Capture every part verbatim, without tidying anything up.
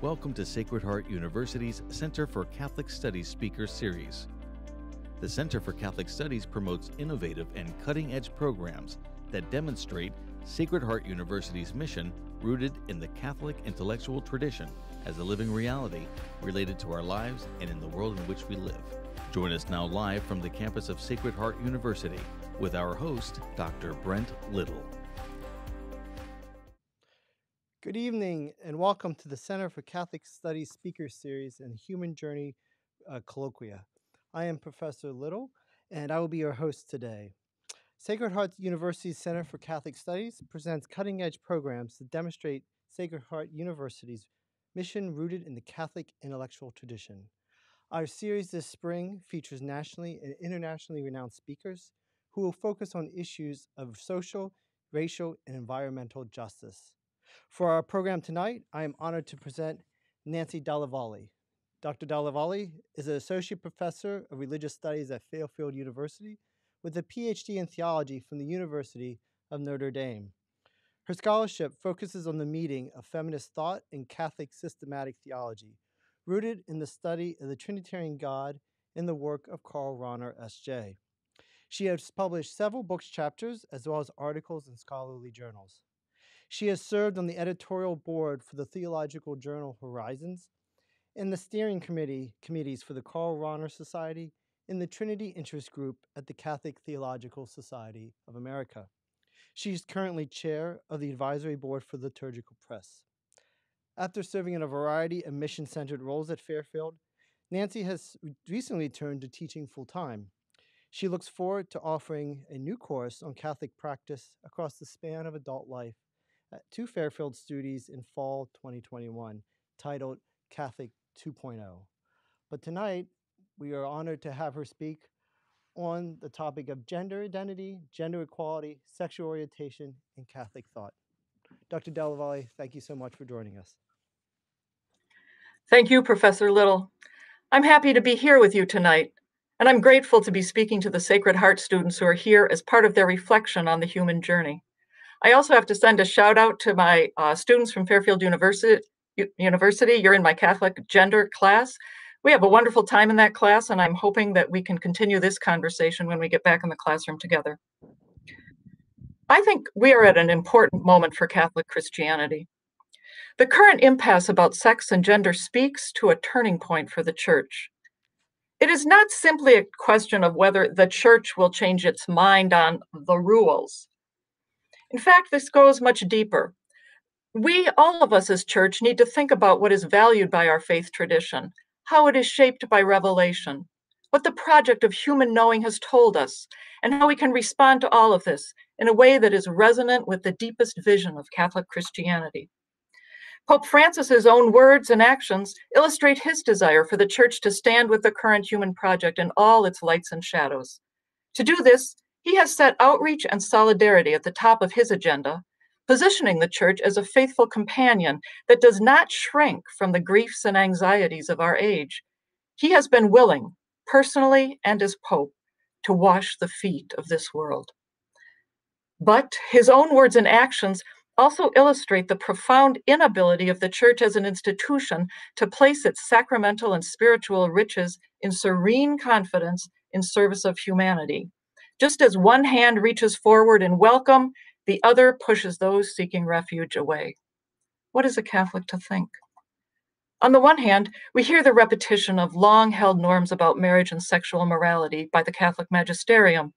Welcome to Sacred Heart University's Center for Catholic Studies Speaker Series. The Center for Catholic Studies promotes innovative and cutting-edge programs that demonstrate Sacred Heart University's mission rooted in the Catholic intellectual tradition as a living reality related to our lives and in the world in which we live. Join us now live from the campus of Sacred Heart University with our host, Doctor Brent Little. Good evening and welcome to the Center for Catholic Studies Speaker Series and Human Journey uh, Colloquia. I am Professor Little and I will be your host today. Sacred Heart University's Center for Catholic Studies presents cutting-edge programs that demonstrate Sacred Heart University's mission rooted in the Catholic intellectual tradition. Our series this spring features nationally and internationally renowned speakers who will focus on issues of social, racial, and environmental justice. For our program tonight, I am honored to present Nancy Dallavalli. Doctor Dallavalli is an Associate Professor of Religious Studies at Fairfield University with a PhD in theology from the University of Notre Dame. Her scholarship focuses on the meeting of feminist thought and Catholic systematic theology, rooted in the study of the Trinitarian God in the work of Karl Rahner S J She has published several book chapters as well as articles in scholarly journals. She has served on the editorial board for the theological journal Horizons and the steering committee committees for the Karl Rahner Society in the Trinity Interest Group at the Catholic Theological Society of America. She is currently chair of the advisory board for Liturgical Press. After serving in a variety of mission-centered roles at Fairfield, Nancy has recently turned to teaching full-time. She looks forward to offering a new course on Catholic practice across the span of adult life to Fairfield students in fall twenty twenty-one, titled Catholic two point oh. But tonight, we are honored to have her speak on the topic of gender identity, gender equality, sexual orientation, and Catholic thought. Doctor Dallavalli, thank you so much for joining us. Thank you, Professor Little. I'm happy to be here with you tonight, and I'm grateful to be speaking to the Sacred Heart students who are here as part of their reflection on the human journey. I also have to send a shout out to my uh, students from Fairfield University. University, you're in my Catholic gender class. We have a wonderful time in that class, and I'm hoping that we can continue this conversation when we get back in the classroom together. I think we are at an important moment for Catholic Christianity. The current impasse about sex and gender speaks to a turning point for the Church. It is not simply a question of whether the Church will change its mind on the rules. In fact, this goes much deeper. We, all of us as Church, need to think about what is valued by our faith tradition, how it is shaped by revelation, what the project of human knowing has told us, and how we can respond to all of this in a way that is resonant with the deepest vision of Catholic Christianity. Pope Francis's own words and actions illustrate his desire for the Church to stand with the current human project in all its lights and shadows. To do this, he has set outreach and solidarity at the top of his agenda, positioning the Church as a faithful companion that does not shrink from the griefs and anxieties of our age. He has been willing, personally and as Pope, to wash the feet of this world. But his own words and actions also illustrate the profound inability of the Church as an institution to place its sacramental and spiritual riches in serene confidence in service of humanity. Just as one hand reaches forward in welcome, the other pushes those seeking refuge away. What is a Catholic to think? On the one hand, we hear the repetition of long-held norms about marriage and sexual morality by the Catholic magisterium.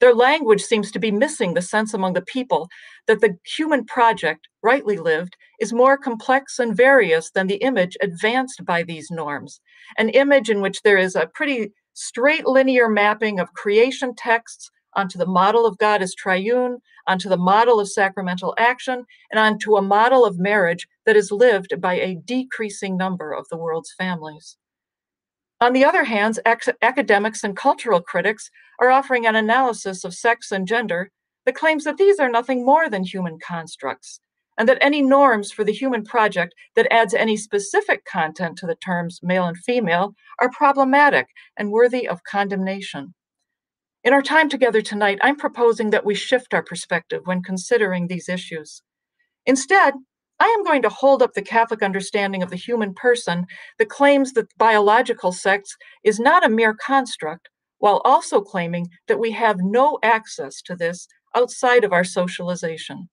Their language seems to be missing the sense among the people that the human project, rightly lived, is more complex and various than the image advanced by these norms, an image in which there is a pretty straight linear mapping of creation texts onto the model of God as triune, onto the model of sacramental action, and onto a model of marriage that is lived by a decreasing number of the world's families. On the other hand, ac- academics and cultural critics are offering an analysis of sex and gender that claims that these are nothing more than human constructs, and that any norms for the human project that adds any specific content to the terms male and female are problematic and worthy of condemnation. In our time together tonight, I'm proposing that we shift our perspective when considering these issues. Instead, I am going to hold up the Catholic understanding of the human person that claims that biological sex is not a mere construct, while also claiming that we have no access to this outside of our socialization.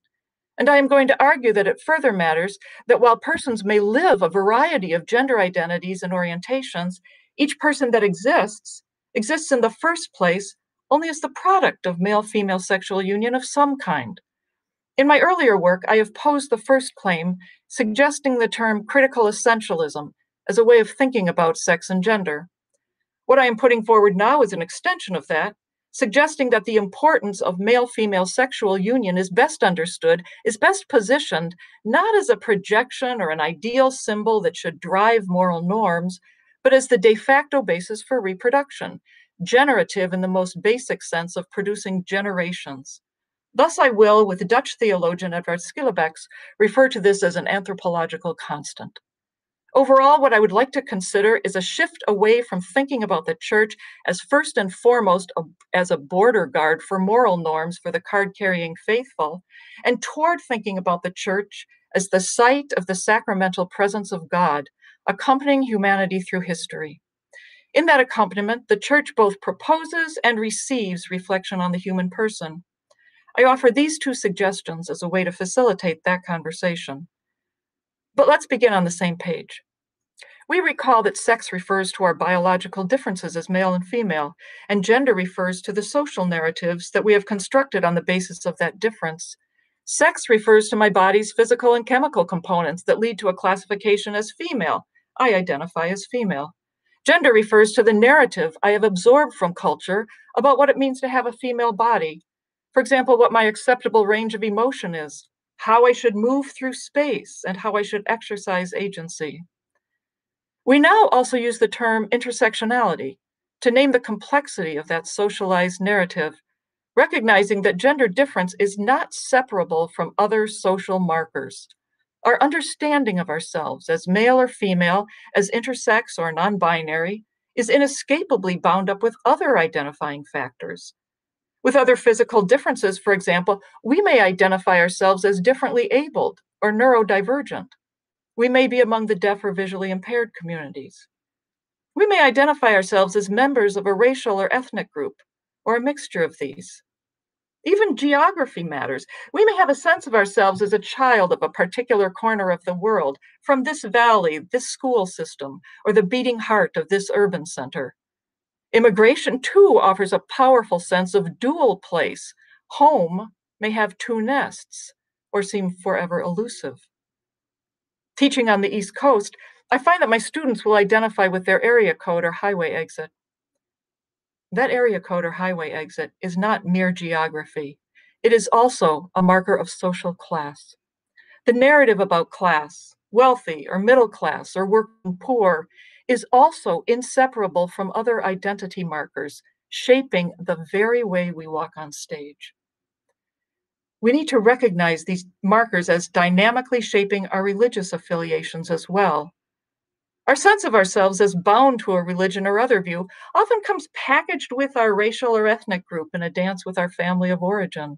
And I am going to argue that it further matters that while persons may live a variety of gender identities and orientations, each person that exists, exists in the first place only as the product of male-female sexual union of some kind. In my earlier work, I have posed the first claim, suggesting the term critical essentialism as a way of thinking about sex and gender. What I am putting forward now is an extension of that, suggesting that the importance of male-female sexual union is best understood, is best positioned, not as a projection or an ideal symbol that should drive moral norms, but as the de facto basis for reproduction, generative in the most basic sense of producing generations. Thus I will, with Dutch theologian Edward Schillebeeckx, refer to this as an anthropological constant. Overall, what I would like to consider is a shift away from thinking about the church as first and foremost a, as a border guard for moral norms for the card-carrying faithful, and toward thinking about the church as the site of the sacramental presence of God, accompanying humanity through history. In that accompaniment, the church both proposes and receives reflection on the human person. I offer these two suggestions as a way to facilitate that conversation. But let's begin on the same page. We recall that sex refers to our biological differences as male and female, and gender refers to the social narratives that we have constructed on the basis of that difference. Sex refers to my body's physical and chemical components that lead to a classification as female. I identify as female. Gender refers to the narrative I have absorbed from culture about what it means to have a female body. For example, what my acceptable range of emotion is, how I should move through space, and how I should exercise agency. We now also use the term intersectionality to name the complexity of that socialized narrative, recognizing that gender difference is not separable from other social markers. Our understanding of ourselves as male or female, as intersex or non-binary, is inescapably bound up with other identifying factors. With other physical differences, for example, we may identify ourselves as differently abled or neurodivergent. We may be among the deaf or visually impaired communities. We may identify ourselves as members of a racial or ethnic group, or a mixture of these. Even geography matters. We may have a sense of ourselves as a child of a particular corner of the world, from this valley, this school system, or the beating heart of this urban center. Immigration, too, offers a powerful sense of dual place. Home may have two nests or seem forever elusive. Teaching on the East Coast, I find that my students will identify with their area code or highway exit. That area code or highway exit is not mere geography. It is also a marker of social class. The narrative about class, wealthy or middle class or working poor, is also inseparable from other identity markers, shaping the very way we walk on stage. We need to recognize these markers as dynamically shaping our religious affiliations as well. Our sense of ourselves as bound to a religion or other view often comes packaged with our racial or ethnic group in a dance with our family of origin.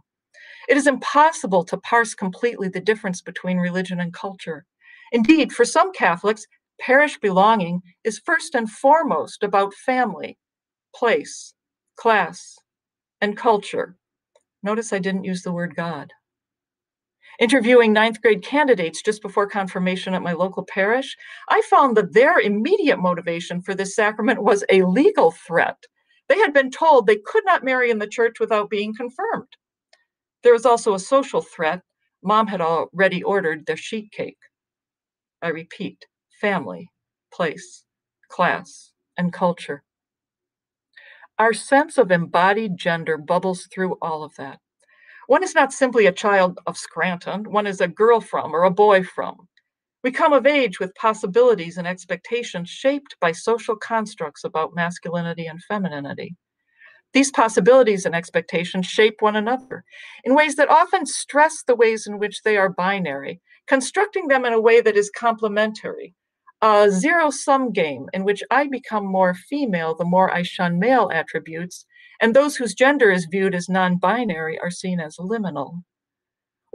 It is impossible to parse completely the difference between religion and culture. Indeed, for some Catholics, parish belonging is first and foremost about family, place, class, and culture. Notice I didn't use the word God. Interviewing ninth grade candidates just before confirmation at my local parish, I found that their immediate motivation for this sacrament was a legal threat. They had been told they could not marry in the church without being confirmed. There was also a social threat. Mom had already ordered their sheet cake. I repeat. Family, place, class, and culture. Our sense of embodied gender bubbles through all of that. One is not simply a child of Scranton, one is a girl from or a boy from. We come of age with possibilities and expectations shaped by social constructs about masculinity and femininity. These possibilities and expectations shape one another in ways that often stress the ways in which they are binary, constructing them in a way that is complementary. A zero-sum game in which I become more female the more I shun male attributes, and those whose gender is viewed as non-binary are seen as liminal.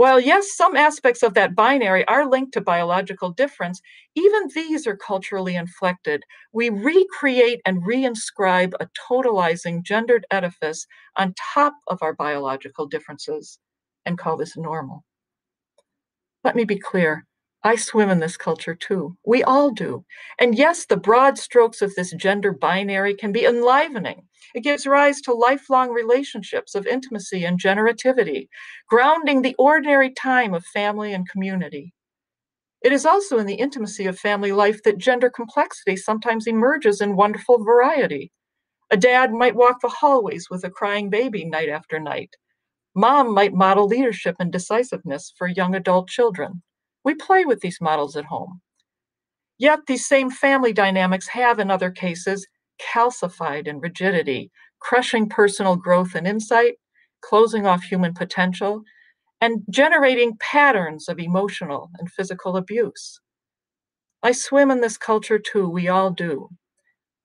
While yes, some aspects of that binary are linked to biological difference, even these are culturally inflected. We recreate and reinscribe a totalizing gendered edifice on top of our biological differences and call this normal. Let me be clear. I swim in this culture too. We all do. And yes, the broad strokes of this gender binary can be enlivening. It gives rise to lifelong relationships of intimacy and generativity, grounding the ordinary time of family and community. It is also in the intimacy of family life that gender complexity sometimes emerges in wonderful variety. A dad might walk the hallways with a crying baby night after night. Mom might model leadership and decisiveness for young adult children. We play with these models at home. Yet these same family dynamics have, in other cases, calcified in rigidity, crushing personal growth and insight, closing off human potential, and generating patterns of emotional and physical abuse. I swim in this culture too, we all do.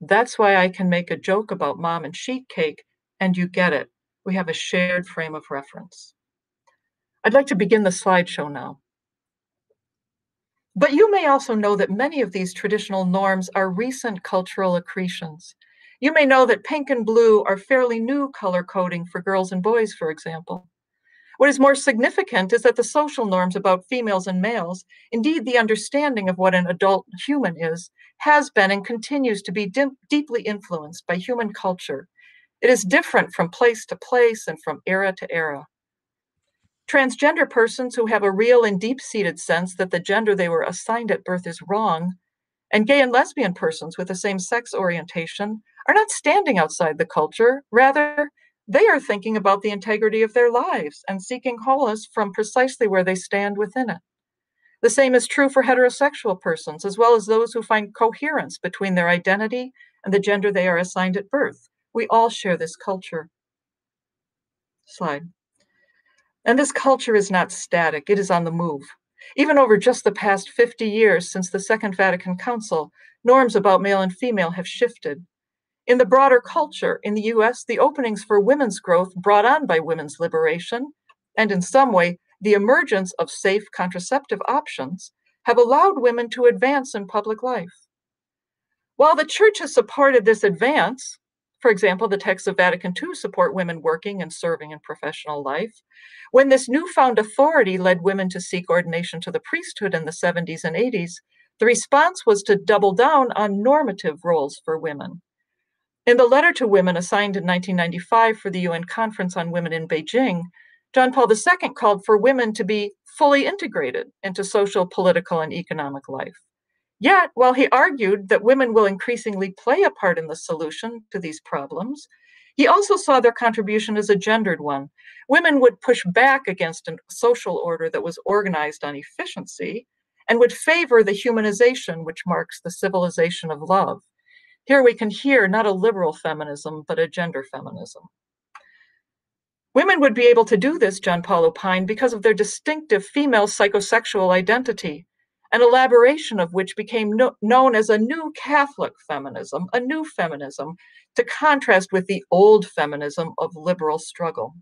That's why I can make a joke about mom and sheet cake, and you get it. We have a shared frame of reference. I'd like to begin the slideshow now. But you may also know that many of these traditional norms are recent cultural accretions. You may know that pink and blue are fairly new color coding for girls and boys, for example. What is more significant is that the social norms about females and males, indeed the understanding of what an adult human is, has been and continues to be deeply influenced by human culture. It is different from place to place and from era to era. Transgender persons who have a real and deep-seated sense that the gender they were assigned at birth is wrong, and gay and lesbian persons with the same sex orientation are not standing outside the culture. Rather, they are thinking about the integrity of their lives and seeking wholeness from precisely where they stand within it. The same is true for heterosexual persons, as well as those who find coherence between their identity and the gender they are assigned at birth. We all share this culture. Slide. And this culture is not static, it is on the move. Even over just the past fifty years since the Second Vatican Council, norms about male and female have shifted. In the broader culture, in the U S, the openings for women's growth brought on by women's liberation, and in some way, the emergence of safe contraceptive options, have allowed women to advance in public life. While the Church has supported this advance, for example, the texts of Vatican Two support women working and serving in professional life. When this newfound authority led women to seek ordination to the priesthood in the seventies and eighties, the response was to double down on normative roles for women. In the letter to women assigned in nineteen ninety-five for the U N Conference on Women in Beijing, John Paul the Second called for women to be fully integrated into social, political, and economic life. Yet, while he argued that women will increasingly play a part in the solution to these problems, he also saw their contribution as a gendered one. Women would push back against a social order that was organized on efficiency and would favor the humanization which marks the civilization of love. Here we can hear not a liberal feminism, but a gender feminism. Women would be able to do this, John Paul opined, because of their distinctive female psychosexual identity, an elaboration of which became no, known as a new Catholic feminism, a new feminism, to contrast with the old feminism of liberal struggle.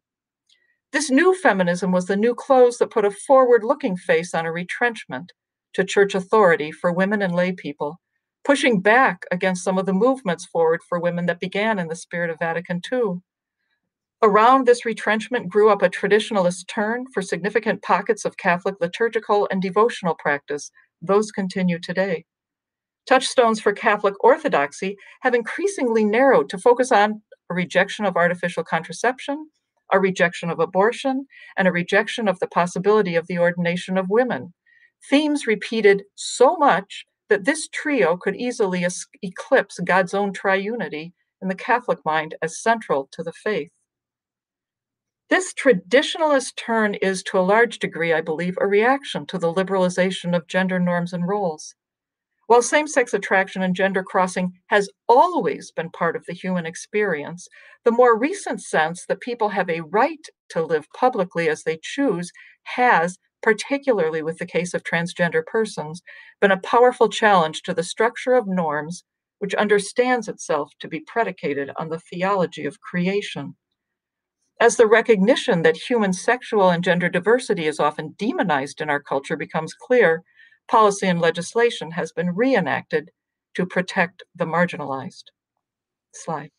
This new feminism was the new clothes that put a forward-looking face on a retrenchment to church authority for women and lay people, pushing back against some of the movements forward for women that began in the spirit of Vatican Two. Around this retrenchment grew up a traditionalist turn for significant pockets of Catholic liturgical and devotional practice. Those continue today. Touchstones for Catholic orthodoxy have increasingly narrowed to focus on a rejection of artificial contraception, a rejection of abortion, and a rejection of the possibility of the ordination of women. Themes repeated so much that this trio could easily eclipse God's own triunity in the Catholic mind as central to the faith. This traditionalist turn is, to a large degree, I believe, a reaction to the liberalization of gender norms and roles. While same-sex attraction and gender crossing has always been part of the human experience, the more recent sense that people have a right to live publicly as they choose has, particularly with the case of transgender persons, been a powerful challenge to the structure of norms, which understands itself to be predicated on the theology of creation. As the recognition that human sexual and gender diversity is often demonized in our culture becomes clear, policy and legislation has been reenacted to protect the marginalized. Slide.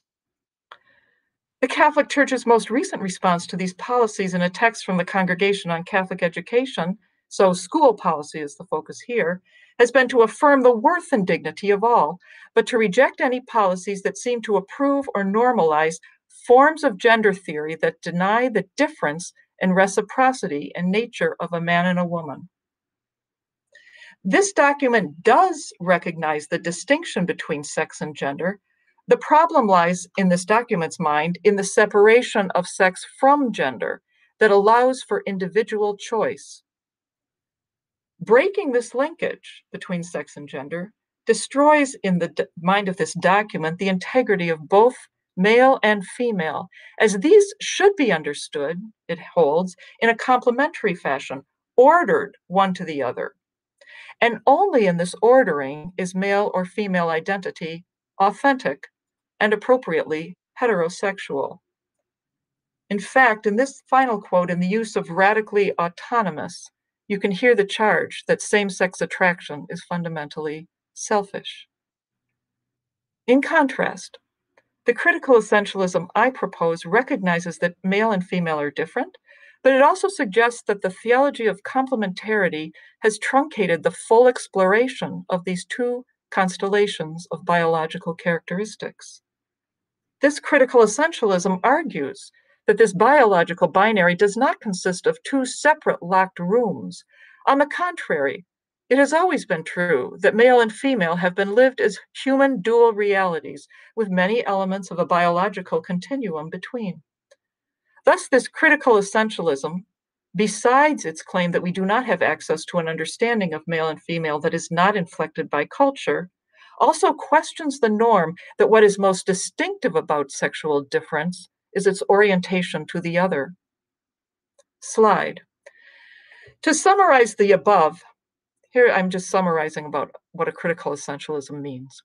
The Catholic Church's most recent response to these policies in a text from the Congregation on Catholic Education, so school policy is the focus here, has been to affirm the worth and dignity of all, but to reject any policies that seem to approve or normalize forms of gender theory that deny the difference and reciprocity in nature of a man and a woman. This document does recognize the distinction between sex and gender. The problem lies, in this document's mind, in the separation of sex from gender that allows for individual choice. Breaking this linkage between sex and gender destroys, in the mind of this document, the integrity of both male and female, as these should be understood, it holds, in a complementary fashion, ordered one to the other. And only in this ordering is male or female identity authentic and appropriately heterosexual. In fact, in this final quote, in the use of radically autonomous, you can hear the charge that same-sex attraction is fundamentally selfish. In contrast, the critical essentialism I propose recognizes that male and female are different, but it also suggests that the theology of complementarity has truncated the full exploration of these two constellations of biological characteristics. This critical essentialism argues that this biological binary does not consist of two separate locked rooms. On the contrary, it has always been true that male and female have been lived as human dual realities with many elements of a biological continuum between. Thus, this critical essentialism, besides its claim that we do not have access to an understanding of male and female that is not inflected by culture, also questions the norm that what is most distinctive about sexual difference is its orientation to the other. Slide. To summarize the above, here I'm just summarizing about what a critical essentialism means.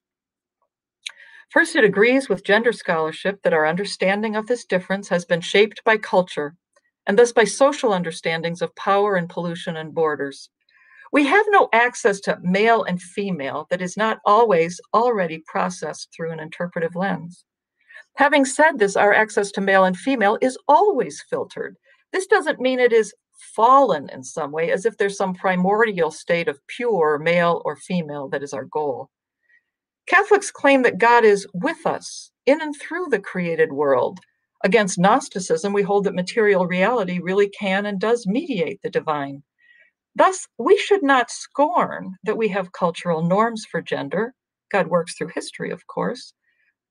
First, it agrees with gender scholarship that our understanding of this difference has been shaped by culture, and thus by social understandings of power and pollution and borders. We have no access to male and female that is not always already processed through an interpretive lens. Having said this, our access to male and female is always filtered. This doesn't mean it is fallen in some way, as if there's some primordial state of pure male or female that is our goal. Catholics claim that God is with us in and through the created world. Against Gnosticism, we hold that material reality really can and does mediate the divine. Thus, we should not scorn that we have cultural norms for gender. God works through history, of course,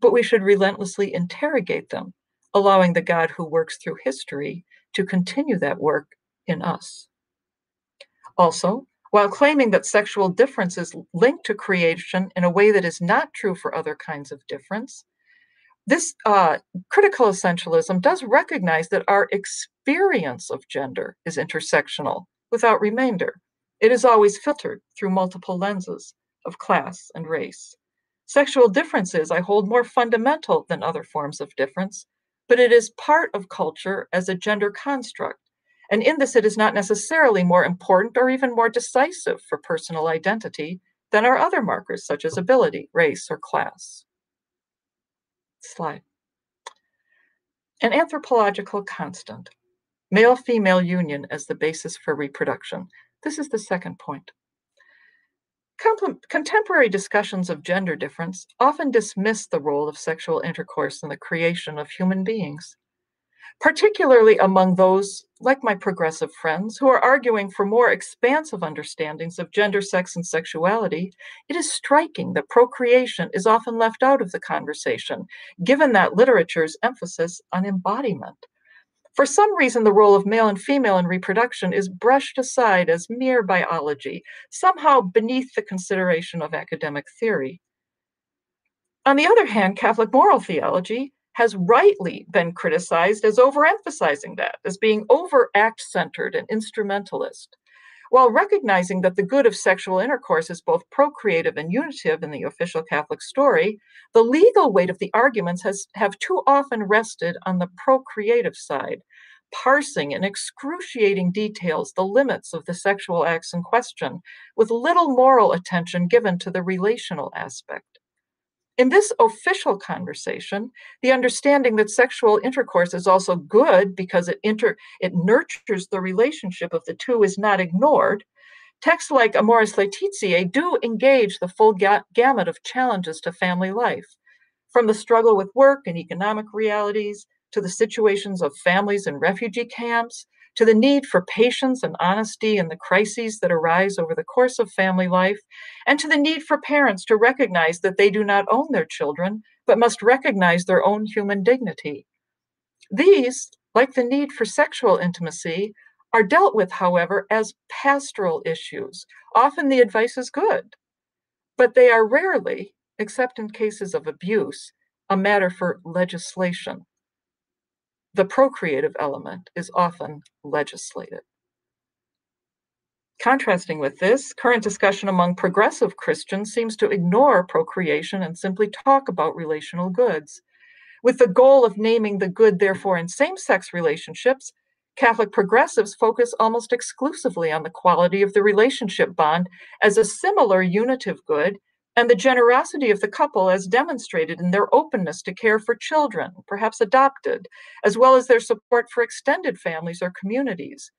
but we should relentlessly interrogate them, allowing the God who works through history to continue that work in us. Also, while claiming that sexual difference is linked to creation in a way that is not true for other kinds of difference, this uh, critical essentialism does recognize that our experience of gender is intersectional without remainder. It is always filtered through multiple lenses of class and race. Sexual differences I hold more fundamental than other forms of difference, but it is part of culture as a gender construct. And in this, it is not necessarily more important or even more decisive for personal identity than our other markers, such as ability, race, or class. Slide. An anthropological constant, male-female union as the basis for reproduction. This is the second point. Contemporary discussions of gender difference often dismiss the role of sexual intercourse in the creation of human beings, particularly among those, like my progressive friends, who are arguing for more expansive understandings of gender, sex, and sexuality. It is striking that procreation is often left out of the conversation, given that literature's emphasis on embodiment. For some reason, the role of male and female in reproduction is brushed aside as mere biology, somehow beneath the consideration of academic theory. On the other hand, Catholic moral theology has rightly been criticized as overemphasizing that, as being over-act-centered and instrumentalist. while recognizing that the good of sexual intercourse is both procreative and unitive in the official Catholic story, the legal weight of the arguments has have too often rested on the procreative side, parsing in excruciating details the limits of the sexual acts in question, with little moral attention given to the relational aspect. In this official conversation, the understanding that sexual intercourse is also good because it inter it nurtures the relationship of the two is not ignored. Texts like Amoris Laetitiae do engage the full ga gamut of challenges to family life, from the struggle with work and economic realities, to the situations of families in refugee camps, to the need for patience and honesty in the crises that arise over the course of family life, and to the need for parents to recognize that they do not own their children, but must recognize their own human dignity. These, like the need for sexual intimacy, are dealt with, however, as pastoral issues. Often the advice is good, but they are rarely, except in cases of abuse, a matter for legislation. The procreative element is often legislated. Contrasting with this, current discussion among progressive Christians seems to ignore procreation and simply talk about relational goods. With the goal of naming the good, therefore, in same-sex relationships, Catholic progressives focus almost exclusively on the quality of the relationship bond as a similar unitive good, and the generosity of the couple as demonstrated in their openness to care for children, perhaps adopted, as well as their support for extended families or communities.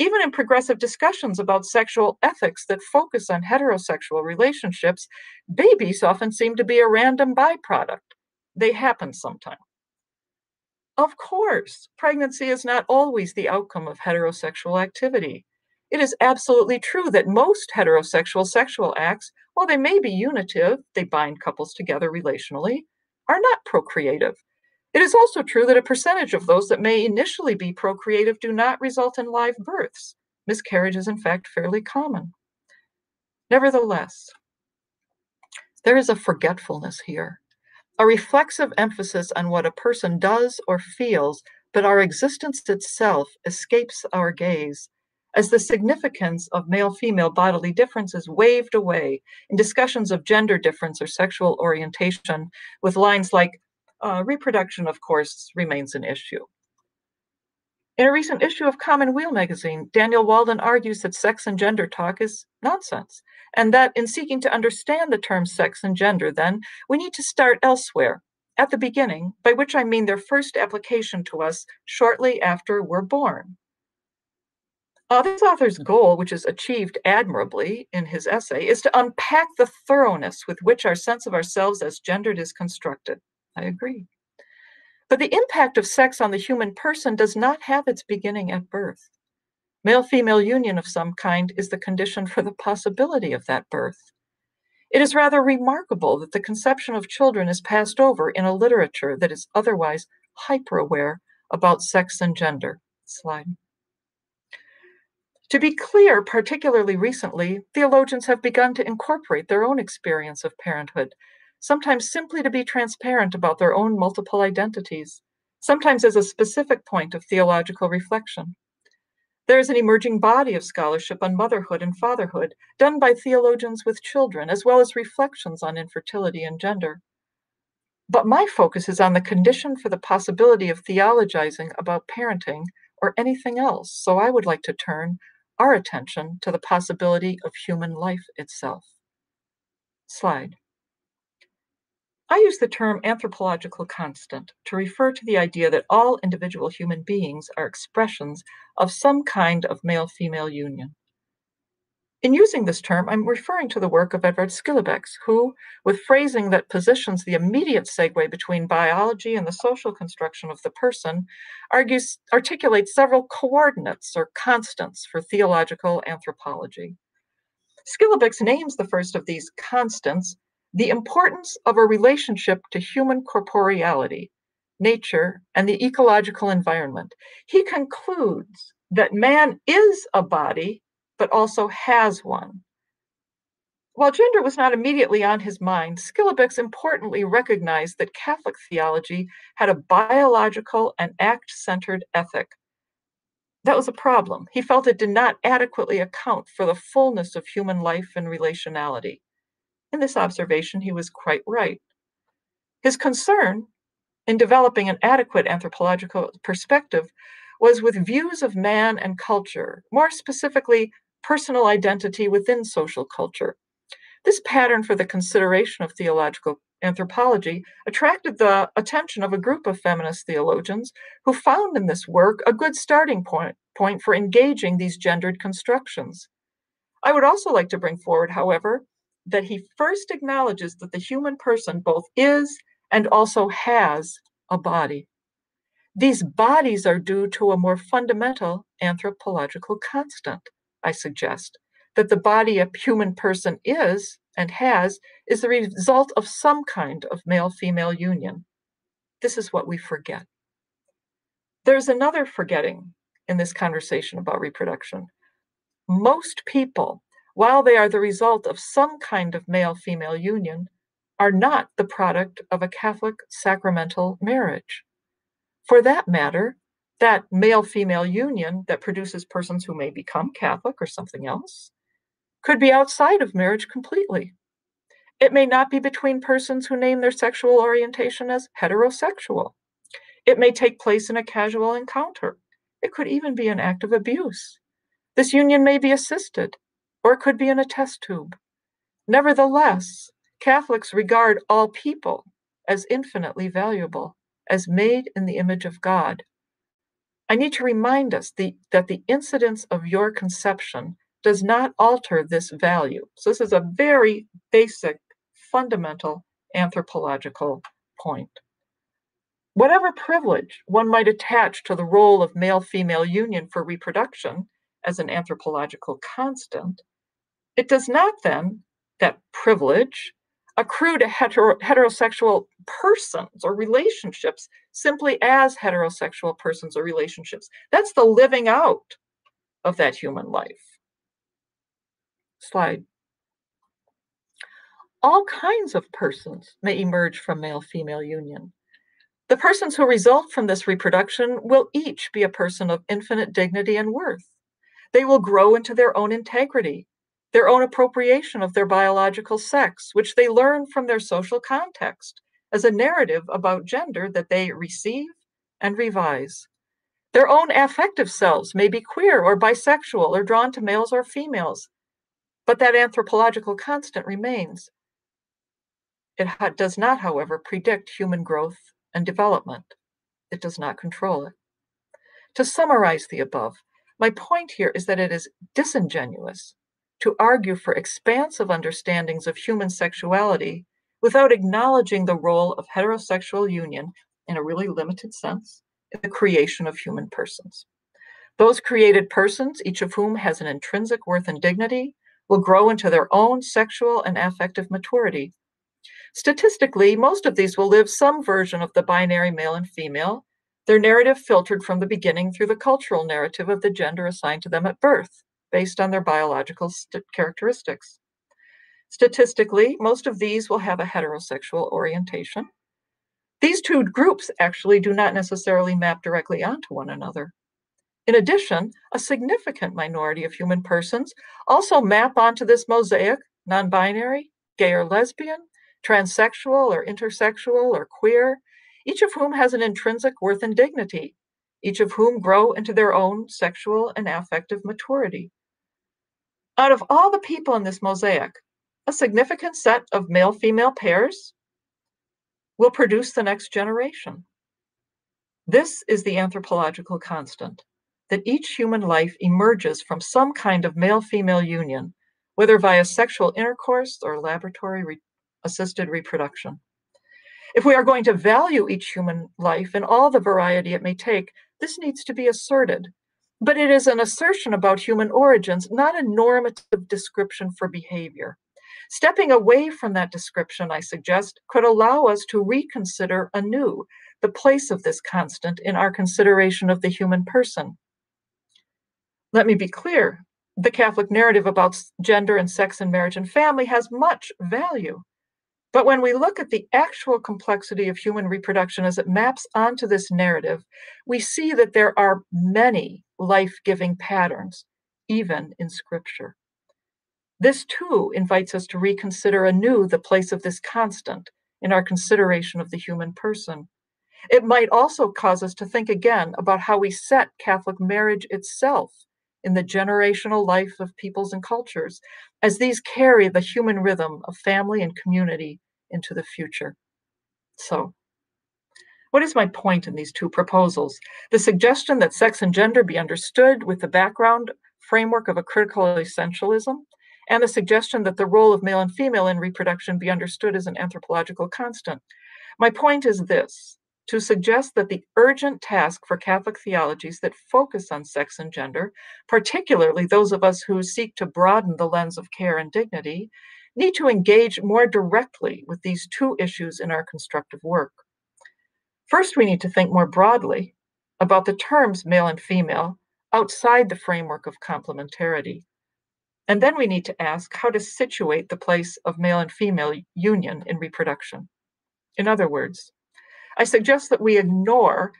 Even in progressive discussions about sexual ethics that focus on heterosexual relationships, babies often seem to be a random byproduct. They happen sometimes. Of course, pregnancy is not always the outcome of heterosexual activity. It is absolutely true that most heterosexual sexual acts, while they may be unitive, they bind couples together relationally, are not procreative. It is also true that a percentage of those that may initially be procreative do not result in live births. Miscarriage is in fact fairly common. Nevertheless, there is a forgetfulness here, a reflexive emphasis on what a person does or feels, but our existence itself escapes our gaze, as the significance of male-female bodily difference is waved away in discussions of gender difference or sexual orientation, with lines like, uh, reproduction, of course, remains an issue. In a recent issue of Commonweal magazine, Daniel Walden argues that sex and gender talk is nonsense, and that in seeking to understand the term sex and gender, then, we need to start elsewhere, at the beginning, by which I mean their first application to us shortly after we're born. Uh, this author's goal, which is achieved admirably in his essay, is to unpack the thoroughness with which our sense of ourselves as gendered is constructed. I agree. But the impact of sex on the human person does not have its beginning at birth. Male-female union of some kind is the condition for the possibility of that birth. It is rather remarkable that the conception of children is passed over in a literature that is otherwise hyper-aware about sex and gender. Slide. To be clear, particularly recently, theologians have begun to incorporate their own experience of parenthood, sometimes simply to be transparent about their own multiple identities, sometimes as a specific point of theological reflection. There is an emerging body of scholarship on motherhood and fatherhood, done by theologians with children, as well as reflections on infertility and gender. But my focus is on the condition for the possibility of theologizing about parenting or anything else, so I would like to turn our attention to the possibility of human life itself. Slide. I use the term anthropological constant to refer to the idea that all individual human beings are expressions of some kind of male-female union. In using this term, I'm referring to the work of Edward Schillebeeckx, who, with phrasing that positions the immediate segue between biology and the social construction of the person, argues, articulates several coordinates or constants for theological anthropology. Schillebeeckx names the first of these constants the importance of a relationship to human corporeality, nature, and the ecological environment. He concludes that man is a body, but also has one. While gender was not immediately on his mind, Schillebeeckx importantly recognized that Catholic theology had a biological and act-centered ethic. That was a problem. He felt it did not adequately account for the fullness of human life and relationality. In this observation, he was quite right. His concern in developing an adequate anthropological perspective was with views of man and culture, more specifically, personal identity within social culture. This pattern for the consideration of theological anthropology attracted the attention of a group of feminist theologians who found in this work a good starting point, point for engaging these gendered constructions. I would also like to bring forward, however, that he first acknowledges that the human person both is and also has a body. These bodies are due to a more fundamental anthropological constant, I suggest. That the body a human person is and has is the result of some kind of male-female union. This is what we forget. There's another forgetting in this conversation about reproduction. Most people, while they are the result of some kind of male-female union, are not the product of a Catholic sacramental marriage. For that matter, that male-female union that produces persons who may become Catholic or something else could be outside of marriage completely. It may not be between persons who name their sexual orientation as heterosexual. It may take place in a casual encounter. It could even be an act of abuse. This union may be assisted, or it could be in a test tube. Nevertheless, Catholics regard all people as infinitely valuable, as made in the image of God. I need to remind us the, that the incidence of your conception does not alter this value. So this is a very basic, fundamental anthropological point. Whatever privilege one might attach to the role of male-female union for reproduction as an anthropological constant, it does not then, that privilege, accrue to hetero, heterosexual persons or relationships simply as heterosexual persons or relationships. That's the living out of that human life. Slide. All kinds of persons may emerge from male-female union. The persons who result from this reproduction will each be a person of infinite dignity and worth. They will grow into their own integrity, their own appropriation of their biological sex, which they learn from their social context as a narrative about gender that they receive and revise. Their own affective selves may be queer or bisexual or drawn to males or females, but that anthropological constant remains. It does not, however, predict human growth and development. It does not control it. To summarize the above, my point here is that it is disingenuous to argue for expansive understandings of human sexuality without acknowledging the role of heterosexual union in a really limited sense in the creation of human persons. Those created persons, each of whom has an intrinsic worth and dignity, will grow into their own sexual and affective maturity. Statistically, most of these will live some version of the binary male and female, their narrative filtered from the beginning through the cultural narrative of the gender assigned to them at birth, based on their biological st- characteristics. Statistically, most of these will have a heterosexual orientation. These two groups actually do not necessarily map directly onto one another. In addition, a significant minority of human persons also map onto this mosaic, non-binary, gay or lesbian, transsexual or intersexual or queer, each of whom has an intrinsic worth and dignity, each of whom grow into their own sexual and affective maturity. Out of all the people in this mosaic, a significant set of male-female pairs will produce the next generation. This is the anthropological constant, that each human life emerges from some kind of male-female union, whether via sexual intercourse or laboratory-assisted reproduction. If we are going to value each human life in all the variety it may take, this needs to be asserted. But it is an assertion about human origins, not a normative description for behavior. Stepping away from that description, I suggest, could allow us to reconsider anew the place of this constant in our consideration of the human person. Let me be clear, the Catholic narrative about gender and sex and marriage and family has much value. But when we look at the actual complexity of human reproduction as it maps onto this narrative, we see that there are many life-giving patterns, even in Scripture. This too invites us to reconsider anew the place of this constant in our consideration of the human person. It might also cause us to think again about how we set Catholic marriage itself in the generational life of peoples and cultures, as these carry the human rhythm of family and community into the future. So, what is my point in these two proposals? The suggestion that sex and gender be understood with the background framework of a critical essentialism, and the suggestion that the role of male and female in reproduction be understood as an anthropological constant. My point is this: to suggest that the urgent task for Catholic theologies that focus on sex and gender, particularly those of us who seek to broaden the lens of care and dignity, need to engage more directly with these two issues in our constructive work. First, we need to think more broadly about the terms male and female outside the framework of complementarity. And then we need to ask how to situate the place of male and female union in reproduction. In other words, I suggest that we ignore,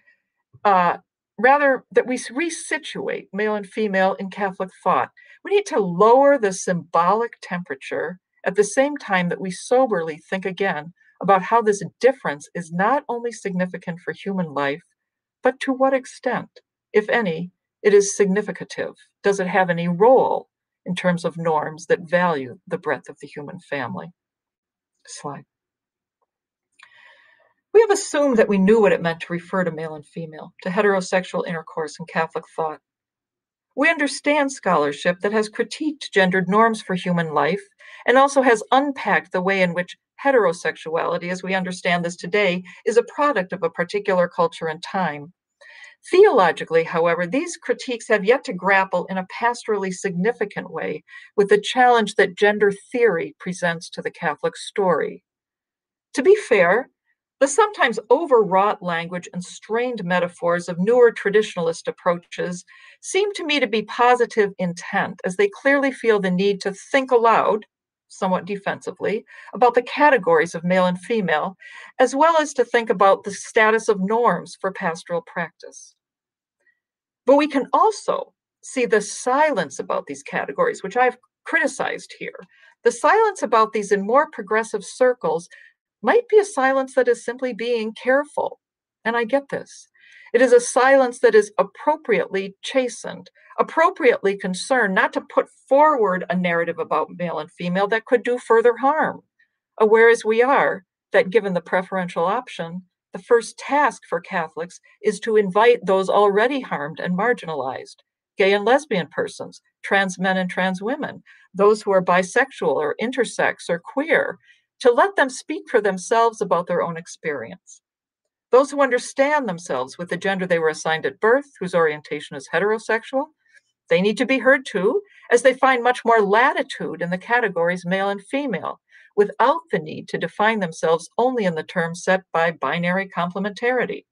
uh, rather that we resituate male and female in Catholic thought. We need to lower the symbolic temperature at the same time that we soberly think again about how this difference is not only significant for human life, but to what extent, if any, it is significative. Does it have any role in terms of norms that value the breadth of the human family? Slide. We have assumed that we knew what it meant to refer to male and female, to heterosexual intercourse in Catholic thought. We understand scholarship that has critiqued gendered norms for human life and also has unpacked the way in which heterosexuality, as we understand this today, is a product of a particular culture and time. Theologically, however, these critiques have yet to grapple in a pastorally significant way with the challenge that gender theory presents to the Catholic story. To be fair, the sometimes overwrought language and strained metaphors of newer traditionalist approaches seem to me to be positive intent, as they clearly feel the need to think aloud, somewhat defensively, about the categories of male and female, as well as to think about the status of norms for pastoral practice. But we can also see the silence about these categories, which I've criticized here. The silence about these in more progressive circles might be a silence that is simply being careful, and I get this. It is a silence that is appropriately chastened, appropriately concerned not to put forward a narrative about male and female that could do further harm, aware as we are that given the preferential option, the first task for Catholics is to invite those already harmed and marginalized, gay and lesbian persons, trans men and trans women, those who are bisexual or intersex or queer, to let them speak for themselves about their own experience. Those who understand themselves with the gender they were assigned at birth, whose orientation is heterosexual, they need to be heard too, as they find much more latitude in the categories male and female, without the need to define themselves only in the terms set by binary complementarity.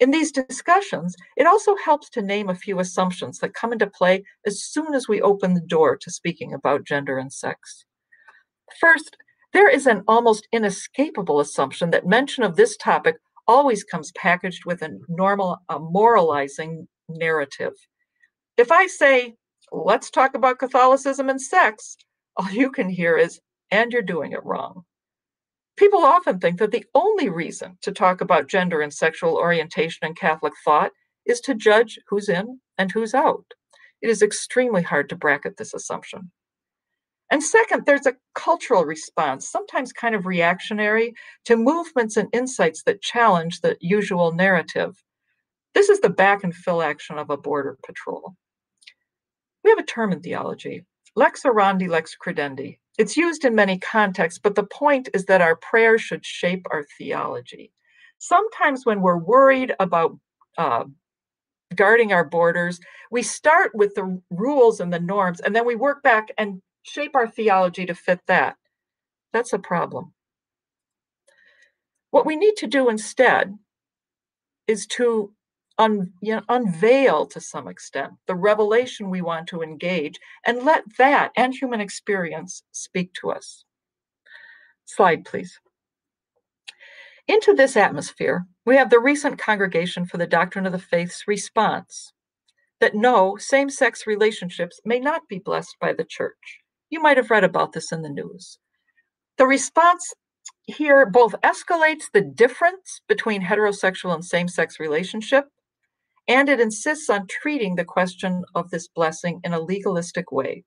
In these discussions, it also helps to name a few assumptions that come into play as soon as we open the door to speaking about gender and sex. First, there is an almost inescapable assumption that mention of this topic always comes packaged with a normal, a moralizing narrative. If I say, let's talk about Catholicism and sex, all you can hear is, and you're doing it wrong. People often think that the only reason to talk about gender and sexual orientation in Catholic thought is to judge who's in and who's out. It is extremely hard to bracket this assumption. And second, there's a cultural response, sometimes kind of reactionary, to movements and insights that challenge the usual narrative. This is the back and fill action of a border patrol. We have a term in theology, lex orandi, lex credendi. It's used in many contexts, but the point is that our prayers should shape our theology. Sometimes when we're worried about uh, guarding our borders, we start with the rules and the norms, and then we work back and shape our theology to fit that. That's a problem. What we need to do instead is to un, you know, unveil to some extent the revelation we want to engage and let that and human experience speak to us. Slide, please. Into this atmosphere, we have the recent Congregation for the Doctrine of the Faith's response. that no same-sex relationships may not be blessed by the church. You might have read about this in the news. The response here both escalates the difference between heterosexual and same-sex relationship, and it insists on treating the question of this blessing in a legalistic way.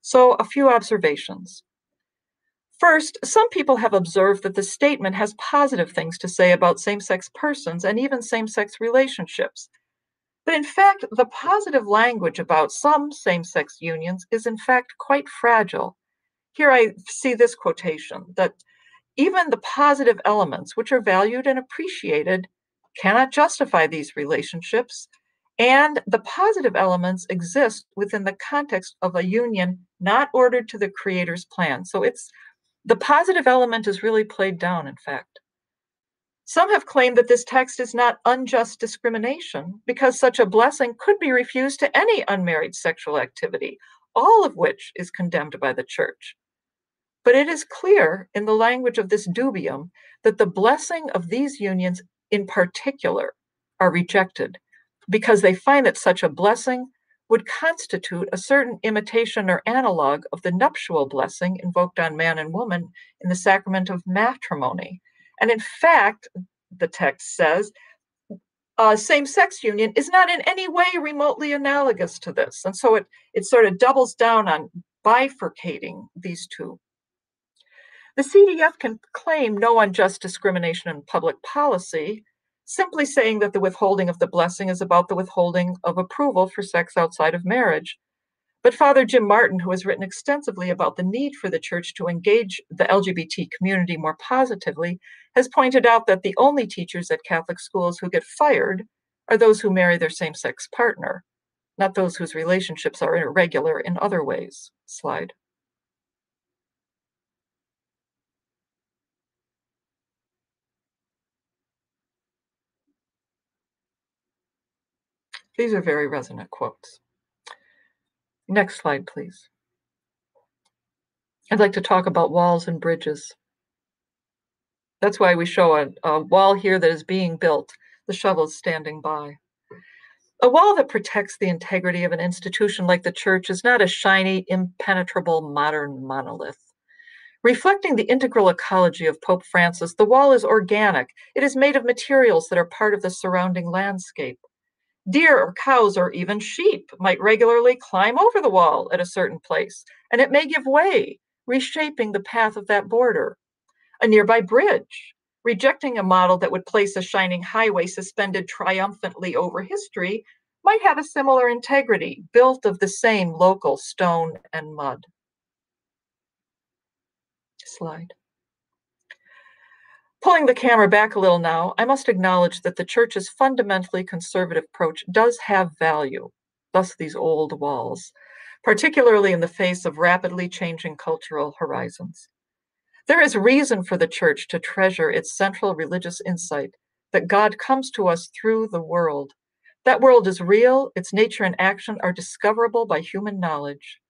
So a few observations. First, some people have observed that the statement has positive things to say about same-sex persons and even same-sex relationships. But in fact, the positive language about some same-sex unions is in fact quite fragile. Here I see this quotation, that even the positive elements, which are valued and appreciated, cannot justify these relationships, and the positive elements exist within the context of a union not ordered to the Creator's plan. So it's the positive element is really played down, in fact. Some have claimed that this text is not unjust discrimination because such a blessing could be refused to any unmarried sexual activity, all of which is condemned by the church. But it is clear in the language of this dubium that the blessing of these unions in particular are rejected because they find that such a blessing would constitute a certain imitation or analog of the nuptial blessing invoked on man and woman in the sacrament of matrimony. And in fact, the text says, uh, same-sex union is not in any way remotely analogous to this. And so it, it sort of doubles down on bifurcating these two. The C D F can claim no unjust discrimination in public policy, simply saying that the withholding of the blessing is about the withholding of approval for sex outside of marriage. But Father Jim Martin, who has written extensively about the need for the church to engage the L G B T community more positively, has pointed out that the only teachers at Catholic schools who get fired are those who marry their same-sex partner, not those whose relationships are irregular in other ways. Slide. These are very resonant quotes. Next slide, please. I'd like to talk about walls and bridges. That's why we show a, a wall here that is being built, the shovel is standing by. A wall that protects the integrity of an institution like the church is not a shiny, impenetrable modern monolith. Reflecting the integral ecology of Pope Francis, the wall is organic. It is made of materials that are part of the surrounding landscape. Deer or cows or even sheep might regularly climb over the wall at a certain place, and it may give way, reshaping the path of that border. A nearby bridge, rejecting a model that would place a shining highway suspended triumphantly over history, might have a similar integrity, built of the same local stone and mud. Slide. Pulling the camera back a little now, I must acknowledge that the church's fundamentally conservative approach does have value, thus these old walls, particularly in the face of rapidly changing cultural horizons. There is reason for the church to treasure its central religious insight that God comes to us through the world. That world is real, its nature and action are discoverable by human knowledge.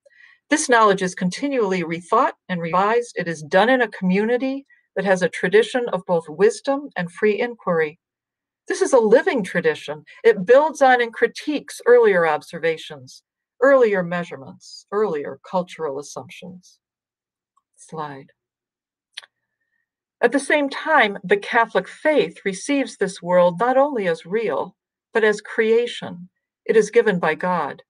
This knowledge is continually rethought and revised. It is done in a community that has a tradition of both wisdom and free inquiry. This is a living tradition. It builds on and critiques earlier observations, earlier measurements, earlier cultural assumptions. Slide. At the same time, the Catholic faith receives this world not only as real, but as creation. It is given by God.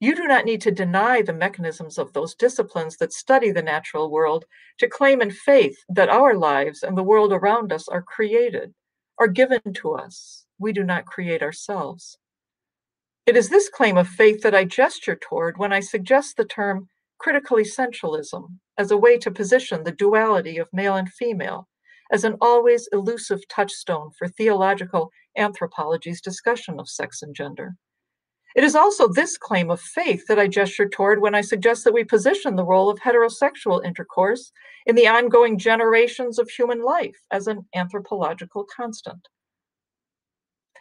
You do not need to deny the mechanisms of those disciplines that study the natural world to claim in faith that our lives and the world around us are created, are given to us. We do not create ourselves. It is this claim of faith that I gesture toward when I suggest the term critical essentialism as a way to position the duality of male and female as an always elusive touchstone for theological anthropology's discussion of sex and gender. It is also this claim of faith that I gesture toward when I suggest that we position the role of heterosexual intercourse in the ongoing generations of human life as an anthropological constant.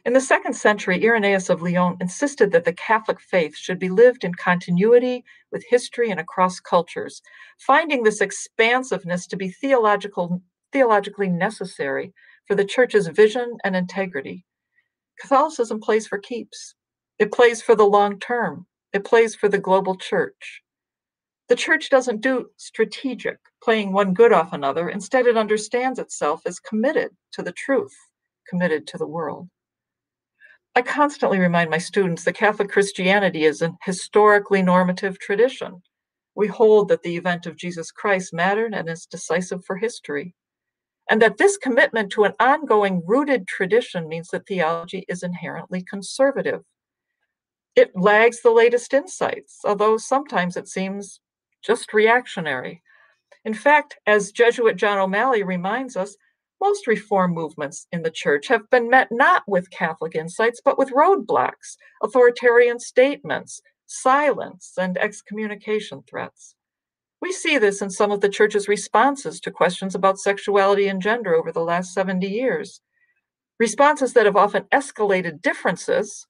In the second century, Irenaeus of Lyon insisted that the Catholic faith should be lived in continuity with history and across cultures, finding this expansiveness to be theological, theologically necessary for the Church's vision and integrity. Catholicism plays for keeps. It plays for the long term. It plays for the global church. The church doesn't do strategic, playing one good off another. Instead, it understands itself as committed to the truth, committed to the world. I constantly remind my students that Catholic Christianity is an historically normative tradition. We hold that the event of Jesus Christ mattered and is decisive for history, and that this commitment to an ongoing rooted tradition means that theology is inherently conservative. It lags the latest insights, although sometimes it seems just reactionary. In fact, as Jesuit John O'Malley reminds us, most reform movements in the church have been met not with Catholic insights, but with roadblocks, authoritarian statements, silence, and excommunication threats. We see this in some of the church's responses to questions about sexuality and gender over the last seventy years, responses that have often escalated differences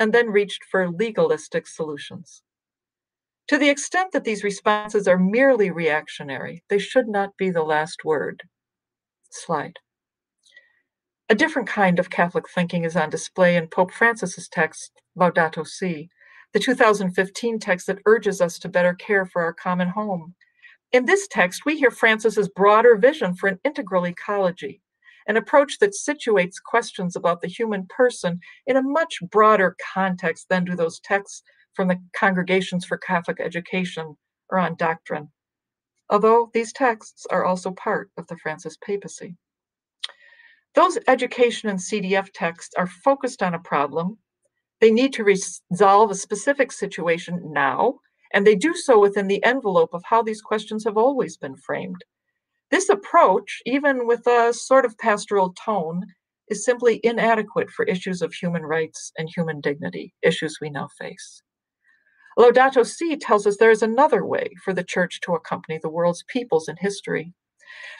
and then reached for legalistic solutions. To the extent that these responses are merely reactionary, they should not be the last word. Slide. A different kind of Catholic thinking is on display in Pope Francis's text, Laudato Si, the two thousand fifteen text that urges us to better care for our common home. In this text, we hear Francis's broader vision for an integral ecology, an approach that situates questions about the human person in a much broader context than do those texts from the Congregations for Catholic Education or on doctrine, although these texts are also part of the Francis papacy. Those education and C D F texts are focused on a problem. They need to resolve a specific situation now, and they do so within the envelope of how these questions have always been framed. This approach, even with a sort of pastoral tone, is simply inadequate for issues of human rights and human dignity, issues we now face. Laudato Si tells us there is another way for the church to accompany the world's peoples in history.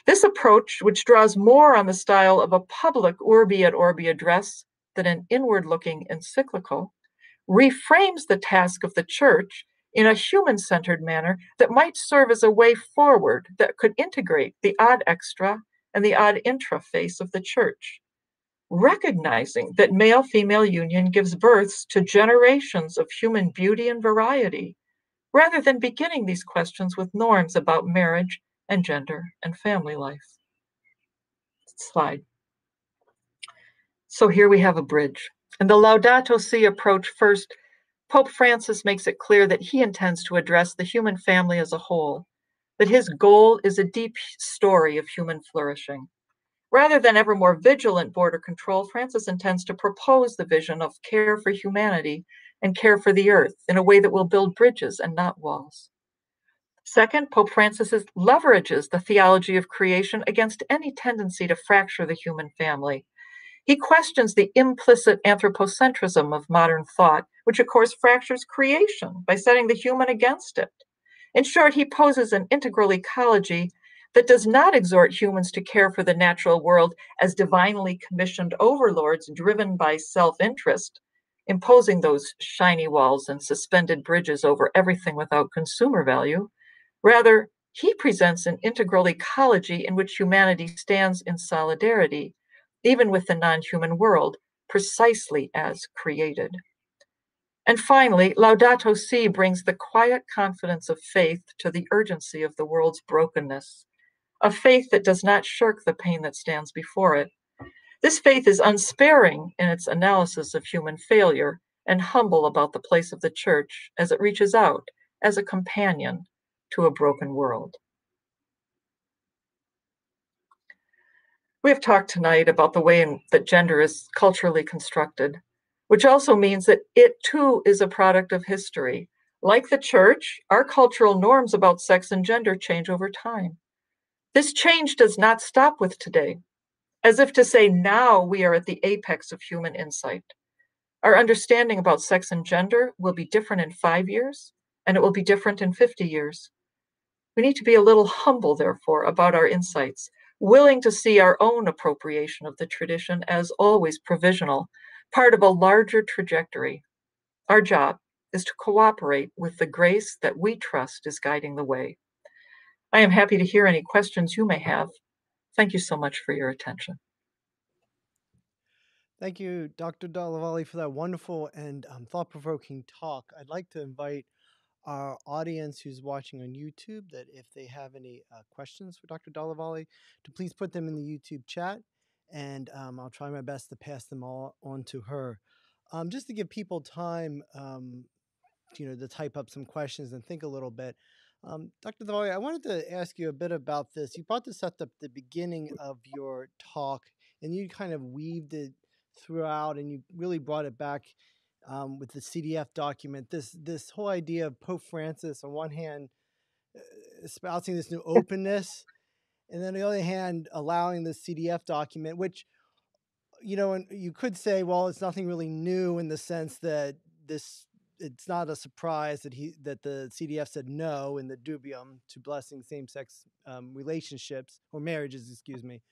This approach, which draws more on the style of a public Urbi et Orbi address than an inward-looking encyclical, reframes the task of the church in a human-centered manner that might serve as a way forward that could integrate the ad extra and the ad intra face of the church, recognizing that male-female union gives births to generations of human beauty and variety, rather than beginning these questions with norms about marriage and gender and family life. Slide. So here we have a bridge. In the Laudato Si approach first, Pope Francis makes it clear that he intends to address the human family as a whole, that his goal is a deep story of human flourishing. Rather than ever more vigilant border control, Francis intends to propose the vision of care for humanity and care for the earth in a way that will build bridges and not walls. Second, Pope Francis leverages the theology of creation against any tendency to fracture the human family. He questions the implicit anthropocentrism of modern thought, which of course fractures creation by setting the human against it. In short, he poses an integral ecology that does not exhort humans to care for the natural world as divinely commissioned overlords driven by self-interest, imposing those shiny walls and suspended bridges over everything without consumer value. Rather, he presents an integral ecology in which humanity stands in solidarity, even with the non-human world, precisely as created. And finally, Laudato Si brings the quiet confidence of faith to the urgency of the world's brokenness, a faith that does not shirk the pain that stands before it. This faith is unsparing in its analysis of human failure and humble about the place of the church as it reaches out as a companion to a broken world. We have talked tonight about the way in that gender is culturally constructed, which also means that it too is a product of history. Like the church, our cultural norms about sex and gender change over time. This change does not stop with today, as if to say now we are at the apex of human insight. Our understanding about sex and gender will be different in five years, and it will be different in fifty years. We need to be a little humble, therefore, about our insights, willing to see our own appropriation of the tradition as always provisional, part of a larger trajectory. Our job is to cooperate with the grace that we trust is guiding the way. I am happy to hear any questions you may have. Thank you so much for your attention. Thank you, Doctor Dallavalli, for that wonderful and um, thought-provoking talk. I'd like to invite our audience who's watching on YouTube that if they have any uh, questions for Doctor Dallavalli, to please put them in the YouTube chat, and um, I'll try my best to pass them all on to her. Um, just to give people time, um, you know, to type up some questions and think a little bit. Um, Doctor Dallavalli, I wanted to ask you a bit about this. You brought this up at the beginning of your talk, and you kind of weaved it throughout, and you really brought it back um, with the C D F document. This this whole idea of Pope Francis, on one hand, uh, espousing this new openness, and then on the other hand, allowing the C D F document, which, you know, and you could say, well, it's nothing really new in the sense that this, it's not a surprise that he that the C D F said no in the dubium to blessing same-sex um, relationships or marriages, excuse me.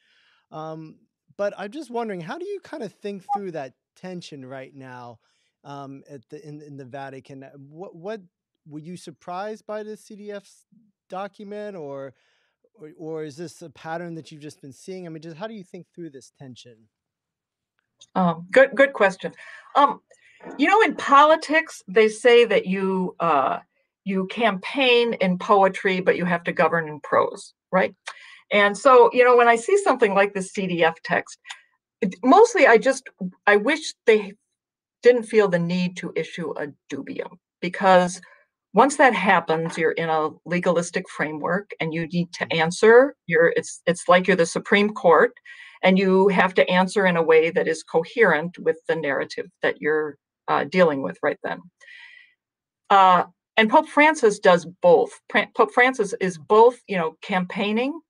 Um, But I'm just wondering, how do you kind of think through that tension right now um, at the in, in the Vatican? What what were you surprised by the C D F's document, or, or or is this a pattern that you've just been seeing? I mean, just how do you think through this tension? Um, good good question. Um, you know, in politics, they say that you uh, you campaign in poetry, but you have to govern in prose, right? And so, you know, when I see something like this C D F text, mostly I just, I wish they didn't feel the need to issue a dubium, because once that happens, you're in a legalistic framework and you need to answer. You're, it's, it's like you're the Supreme Court, and you have to answer in a way that is coherent with the narrative that you're uh, dealing with right then. Uh, and Pope Francis does both. Pope Francis is both, you know, campaigning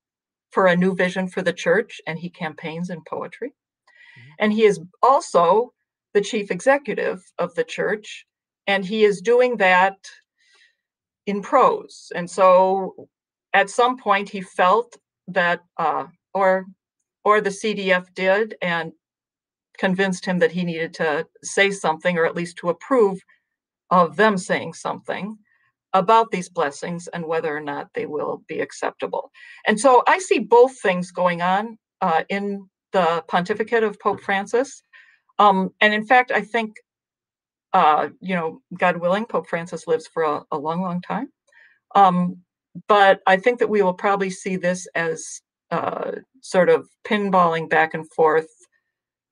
for a new vision for the church, and he campaigns in poetry. Mm-hmm. And he is also the chief executive of the church, and he is doing that in prose. And so at some point he felt that, uh, or, or the C D F did, and convinced him that he needed to say something, or at least to approve of them saying something about these blessings and whether or not they will be acceptable. And so I see both things going on uh, in the pontificate of Pope Francis. Um, and in fact, I think, uh, you know, God willing, Pope Francis lives for a, a long, long time. Um, but I think that we will probably see this as uh, sort of pinballing back and forth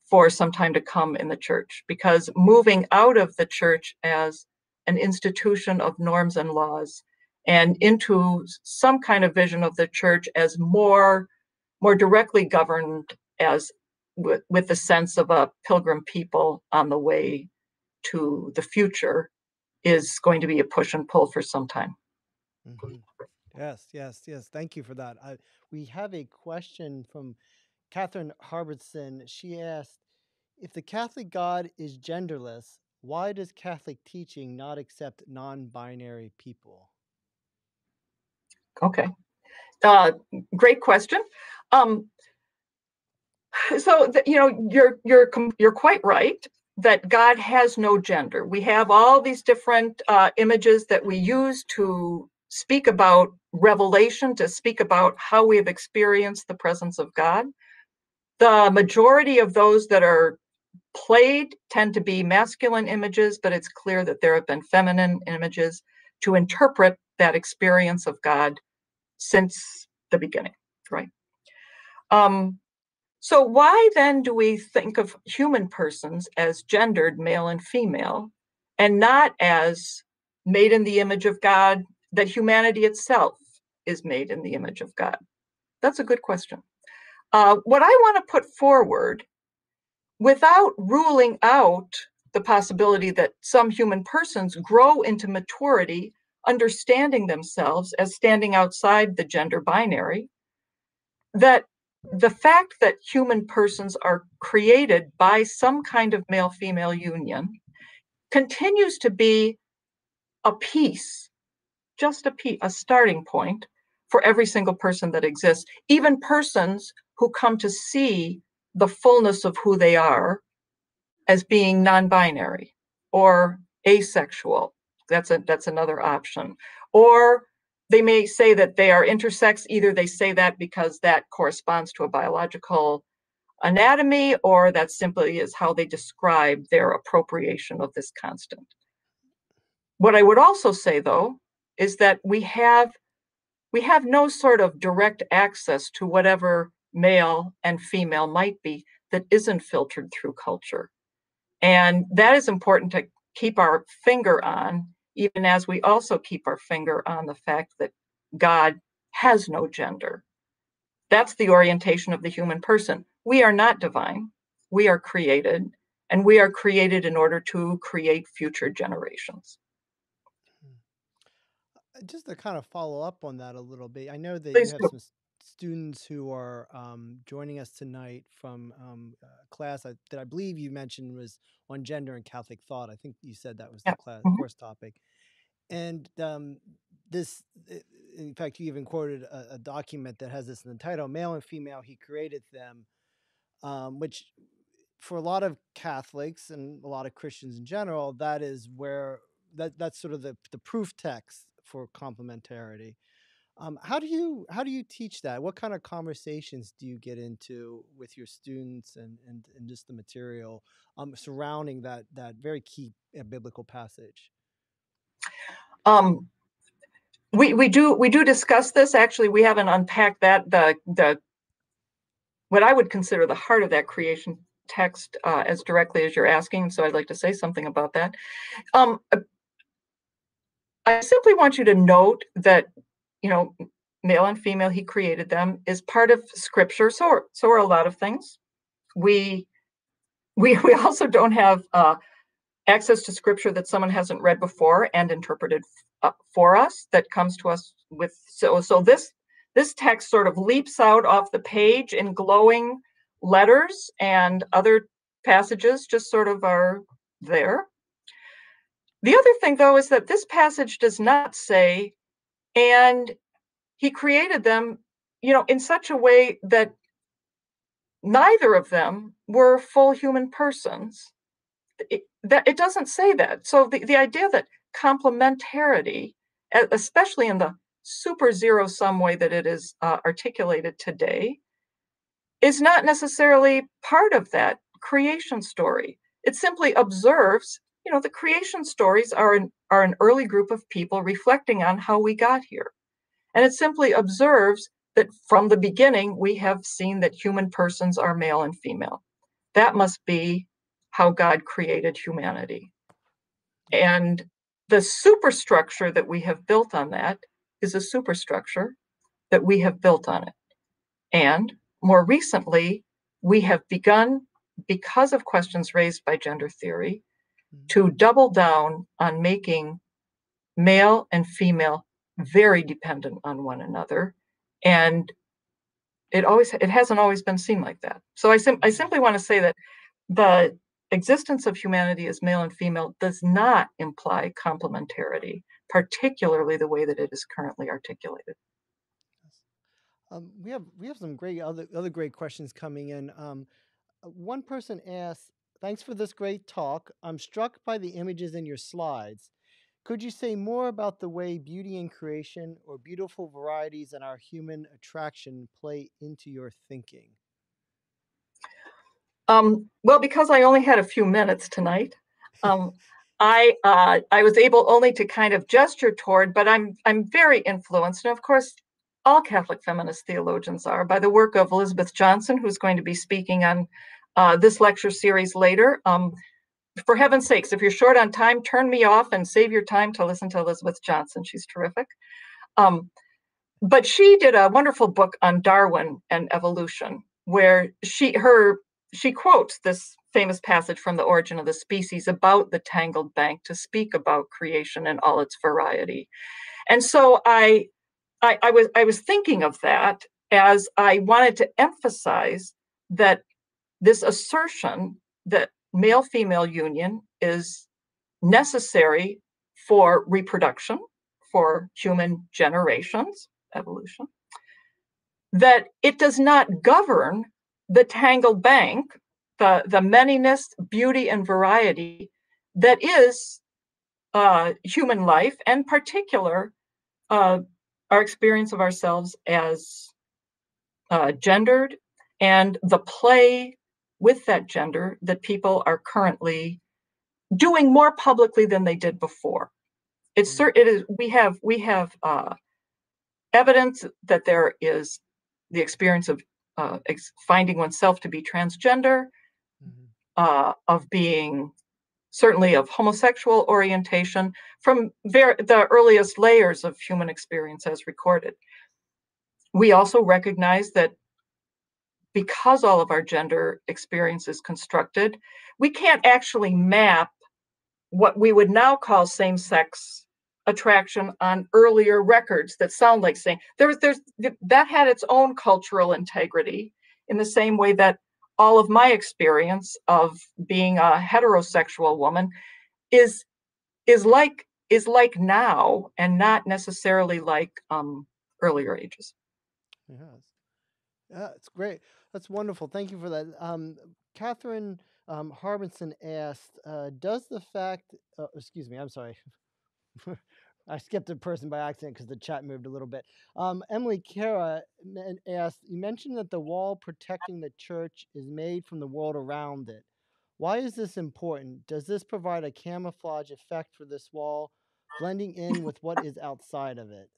for some time to come in the church, because moving out of the church as an institution of norms and laws, and into some kind of vision of the church as more, more directly governed, as with, with the sense of a pilgrim people on the way to the future, is going to be a push and pull for some time. Mm-hmm. Yes, yes, yes. Thank you for that. I, we have a question from Catherine Harbertson. She asked, if the Catholic God is genderless, why does Catholic teaching not accept non-binary people? Okay, uh, great question. Um, so the, you know, you're you're you're quite right that God has no gender. We have all these different uh, images that we use to speak about revelation, to speak about how we have experienced the presence of God. The majority of those that are played tend to be masculine images, but it's clear that there have been feminine images to interpret that experience of God since the beginning, right? Um, so why then do we think of human persons as gendered male and female, and not as made in the image of God, that humanity itself is made in the image of God? That's a good question. Uh, what I want to put forward, without ruling out the possibility that some human persons grow into maturity, understanding themselves as standing outside the gender binary, that the fact that human persons are created by some kind of male-female union continues to be a piece, just a piece, a starting point for every single person that exists, even persons who come to see the fullness of who they are as being non-binary or asexual. That's a, that's another option. Or they may say that they are intersex. Either they say that because that corresponds to a biological anatomy, or that simply is how they describe their appropriation of this constant. What I would also say, though, is that we have we have no sort of direct access to whatever male and female might be that isn't filtered through culture. And that is important to keep our finger on, even as we also keep our finger on the fact that God has no gender. That's the orientation of the human person. We are not divine. We are created, and we are created in order to create future generations. Just to kind of follow up on that a little bit, I know that Please you have do. some students who are um, joining us tonight from um, a class that I believe you mentioned was on gender and Catholic thought. I think you said that was yeah. the class, mm-hmm. course topic. And um, this, in fact, you even quoted a, a document that has this in the title, Male and Female, He Created Them, um, which for a lot of Catholics and a lot of Christians in general, that is where, that that's sort of the, the proof text for complementarity. Um, how do you how do you teach that? What kind of conversations do you get into with your students and and, and just the material um, surrounding that that very key uh, biblical passage? Um, we we do we do discuss this. Actually, we haven't unpacked that the the what I would consider the heart of that creation text uh, as directly as you're asking. So I'd like to say something about that. Um, I simply want you to note that, you know, male and female, he created them, is part of scripture. So are, so are a lot of things. We we, we also don't have uh, access to scripture that someone hasn't read before and interpreted uh, for us, that comes to us with. So, so this, this text sort of leaps out off the page in glowing letters, and other passages just sort of are there. The other thing, though, is that this passage does not say, and he created them, you know, in such a way that neither of them were full human persons. It, that, it doesn't say that. So the, the idea that complementarity, especially in the super zero sum way that it is uh, articulated today, is not necessarily part of that creation story. It simply observes. You know, the creation stories are an, are an early group of people reflecting on how we got here. And it simply observes that from the beginning, we have seen that human persons are male and female. That must be how God created humanity. And the superstructure that we have built on that is a superstructure that we have built on it. And more recently, we have begun, because of questions raised by gender theory, to double down on making male and female very dependent on one another. And it always it hasn't always been seen like that. So I, sim I simply want to say that the existence of humanity as male and female does not imply complementarity, particularly the way that it is currently articulated. Um, we have we have some great other other great questions coming in. Um, one person asks, "Thanks for this great talk. I'm struck by the images in your slides. Could you say more about the way beauty in creation or beautiful varieties in our human attraction play into your thinking?" Um, well, because I only had a few minutes tonight, um, I uh, I was able only to kind of gesture toward, but I'm I'm very influenced, and of course, all Catholic feminist theologians are, by the work of Elizabeth Johnson, who's going to be speaking on Uh, this lecture series later. Um, for heaven's sakes, if you're short on time, turn me off and save your time to listen to Elizabeth Johnson. She's terrific. Um, but she did a wonderful book on Darwin and evolution, where she her she quotes this famous passage from The Origin of the Species about the tangled bank to speak about creation and all its variety. And so I I, I was I was thinking of that as I wanted to emphasize that this assertion that male-female union is necessary for reproduction, for human generations, evolution, that it does not govern the tangled bank, the, the manyness, beauty, and variety that is uh, human life, and in particular, uh, our experience of ourselves as uh, gendered and the play with that gender that people are currently doing more publicly than they did before. It's it is we have we have uh, evidence that there is the experience of uh, ex finding oneself to be transgender, mm-hmm. uh, of being certainly of homosexual orientation from ver the earliest layers of human experience as recorded. We also recognize that because all of our gender experience is constructed, we can't actually map what we would now call same-sex attraction on earlier records that sound like same. There's, there's, that had its own cultural integrity in the same way that all of my experience of being a heterosexual woman is is like is like now and not necessarily like um, earlier ages. Yes, yeah, it's great. That's wonderful. Thank you for that. Um, Catherine um, Harbinson asked, uh, "Does the fact? Uh, excuse me. I'm sorry." I skipped a person by accident because the chat moved a little bit. Um, Emily Kara asked, you mentioned that the wall protecting the church is made from the world around it. Why is this important? Does this provide a camouflage effect for this wall, blending in with what is outside of it?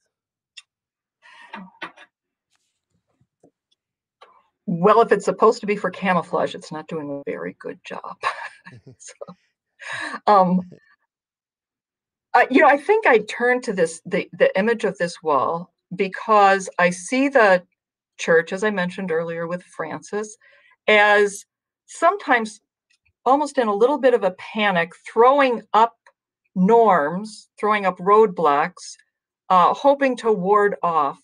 Well, if it's supposed to be for camouflage, it's not doing a very good job. so, um, Uh, you know, I think I turn to this, the, the image of this wall, because I see the church, as I mentioned earlier with Francis, as sometimes almost in a little bit of a panic, throwing up norms, throwing up roadblocks, uh, hoping to ward off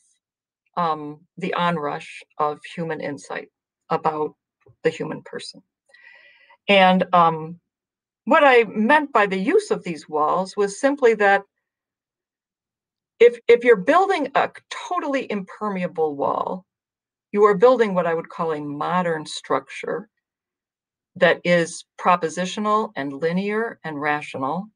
um, the onrush of human insight about the human person. And um, what I meant by the use of these walls was simply that if, if you're building a totally impermeable wall, you are building what I would call a modern structure that is propositional and linear and rational.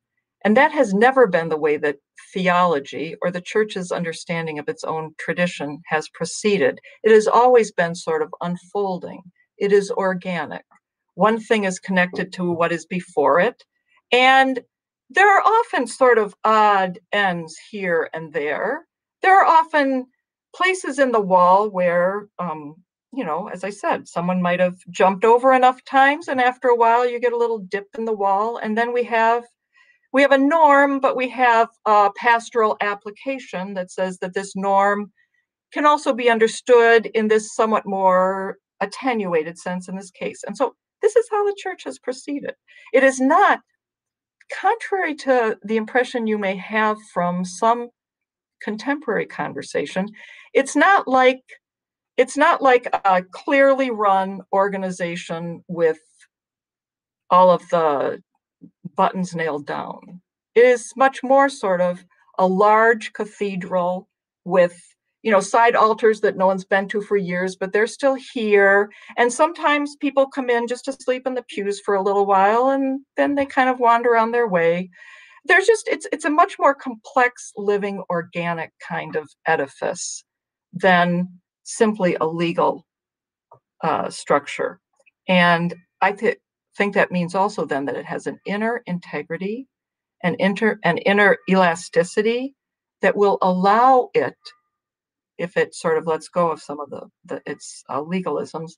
And that has never been the way that theology or the church's understanding of its own tradition has proceeded. It has always been sort of unfolding. It is organic. One thing is connected to what is before it. And there are often sort of odd ends here and there. There are often places in the wall where, um, you know, as I said, someone might have jumped over enough times, and after a while you get a little dip in the wall. And then we have, we have a norm, but we have a pastoral application that says that this norm can also be understood in this somewhat more attenuated sense in this case. And so this is how the church has proceeded. It is not, contrary to the impression you may have from some contemporary conversation, it's not like it's not like a clearly run organization with all of the buttons nailed down. It is much more sort of a large cathedral with, you know, side altars that no one's been to for years, but they're still here. And sometimes people come in just to sleep in the pews for a little while, and then they kind of wander on their way. There's just, it's it's a much more complex, living, organic kind of edifice than simply a legal uh, structure. And I th think that means also then that it has an inner integrity, an, inter an inner elasticity that will allow it, if it sort of lets go of some of the, the its uh, legalisms,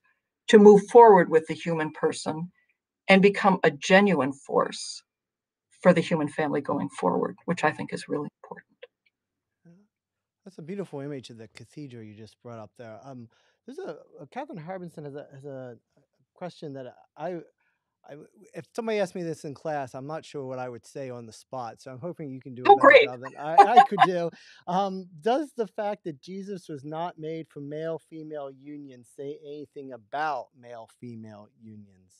to move forward with the human person and become a genuine force for the human family going forward, which I think is really important. That's a beautiful image of the cathedral you just brought up there. Um, there's a, a Catherine Harbinson has a, has a question that I, I, if somebody asked me this in class, I'm not sure what I would say on the spot. So I'm hoping you can do a oh, better great. job than I, I could do. Um, does the fact that Jesus was not made for male-female union say anything about male-female unions?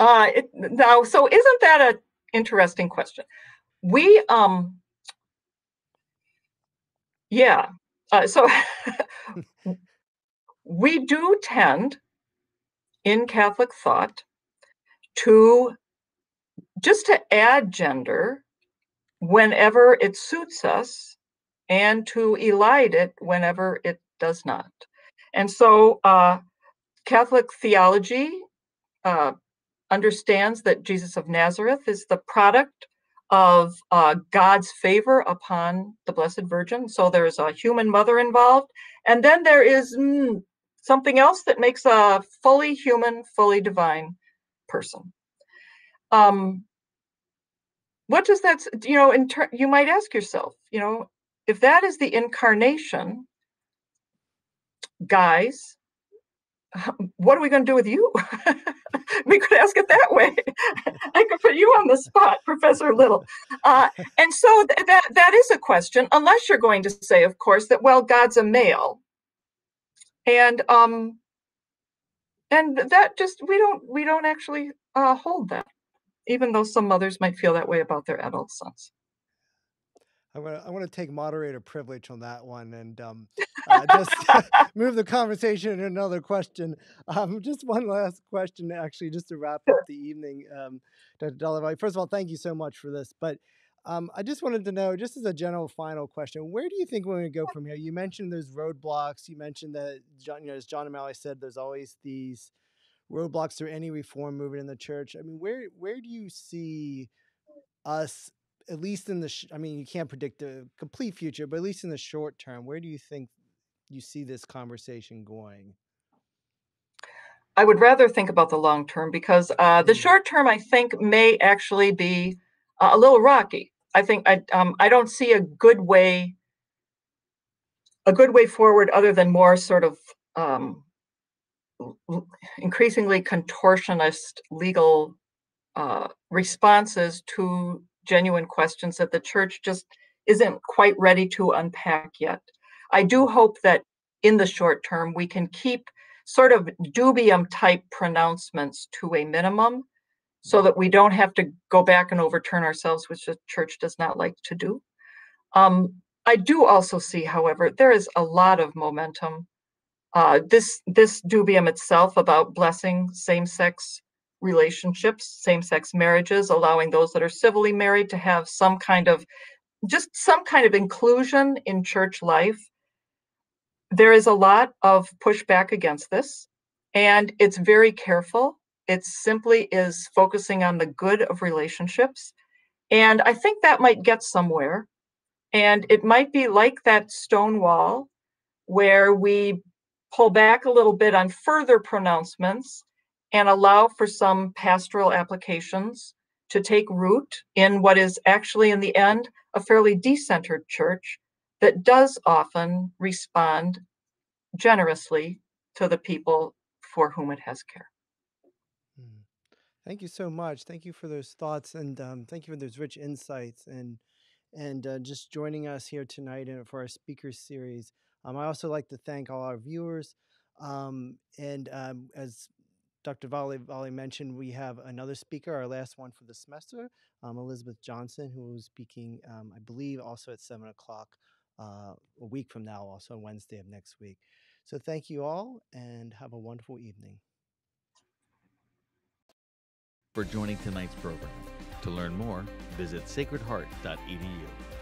Uh, it, no. So isn't that an interesting question? We, um, yeah. Uh, so we do tend in Catholic thought to just to add gender whenever it suits us and to elide it whenever it does not. And so uh, Catholic theology uh, understands that Jesus of Nazareth is the product of uh, God's favor upon the Blessed Virgin. So there's a human mother involved. And then there is mm, something else that makes a fully human, fully divine person. Um, what does that, you know, in ter- you might ask yourself, you know, if that is the incarnation, guys, what are we going to do with you? We could ask it that way. I could put you on the spot, Professor Little. Uh, and so th that that is a question, unless you're going to say, of course, that, well, God's a male. And um, and that just, we don't, we don't actually uh, hold that, even though some mothers might feel that way about their adult sons. I want to, I want to take moderator privilege on that one and um, uh, just move the conversation to another question. Um, just one last question, actually, just to wrap up the evening, um, Doctor Dallavalli. First of all, thank you so much for this. But um, I just wanted to know, just as a general final question, where do you think we're going to go from here? You mentioned those roadblocks. You mentioned that, John, you know, as John O'Malley said, there's always these roadblocks to any reform movement in the church. I mean, where where do you see us, at least in the, sh I mean, you can't predict the complete future, but at least in the short term, where do you think you see this conversation going? I would rather think about the long term, because uh, the short term, I think, may actually be uh, a little rocky. I think I, um, I don't see a good way, a good way forward other than more sort of um, increasingly contortionist legal uh, responses to genuine questions that the church just isn't quite ready to unpack yet. I do hope that in the short term, we can keep sort of dubium type pronouncements to a minimum so that we don't have to go back and overturn ourselves, which the church does not like to do. Um, I do also see, however, there is a lot of momentum. Uh, this, this dubium itself about blessing same-sex relationships, same-sex marriages, allowing those that are civilly married to have some kind of, just some kind of inclusion in church life. There is a lot of pushback against this, and it's very careful. It simply is focusing on the good of relationships. And I think that might get somewhere. And it might be like that stone wall where we pull back a little bit on further pronouncements and allow for some pastoral applications to take root in what is actually, in the end, a fairly decentered church that does often respond generously to the people for whom it has care. Thank you so much. Thank you for those thoughts, and um, thank you for those rich insights, and and uh, just joining us here tonight for our speaker series. Um, I also like to thank all our viewers, um, and um, as Doctor Dallavalli mentioned, we have another speaker, our last one for the semester, um, Elizabeth Johnson, who will be speaking, um, I believe, also at seven o'clock uh, a week from now, also on Wednesday of next week. So thank you all, and have a wonderful evening. For joining tonight's program. To learn more, visit sacred heart dot e d u.